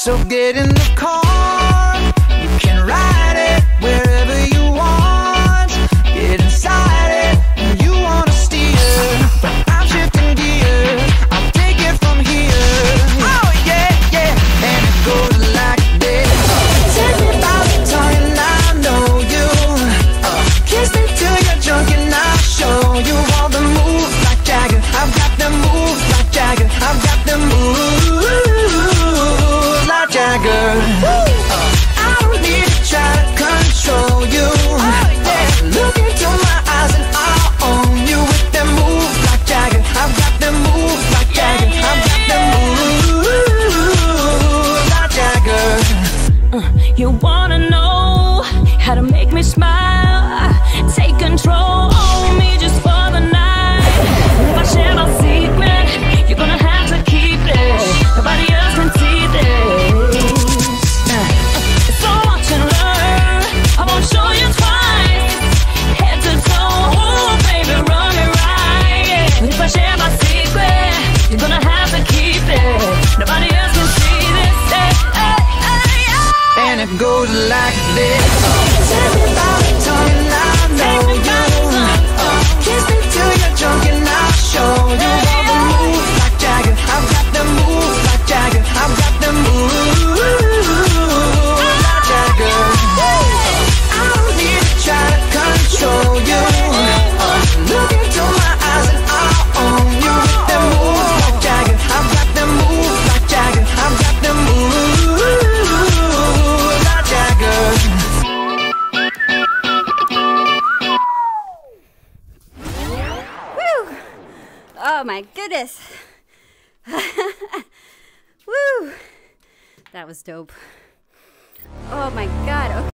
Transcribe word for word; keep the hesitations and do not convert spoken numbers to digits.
So get in the car, you can ride it wherever you want. Get inside it when you wanna steer. I'm shifting gear, I'll take it from here. Oh yeah, yeah, and it goes like this. Take me out the tongue and I know you. uh, Kiss me till you're drunk and I'll show you all the moves like Jagger. I've got the moves like Jagger. I've got the moves. Girl. Goes like this. Take me by the tongue and I know you. uh, Kiss me till you're drunk and I'll show you all the moves like Jagger. I've got the moves like Jagger. I've got the moves like Jagger. I don't need to try to control you. uh, Look into my eyes and I'll own you. The moves like Jagger. I've got the moves like Jagger. I've got the moves. Oh my goodness. Woo! That was dope. Oh my god. Okay.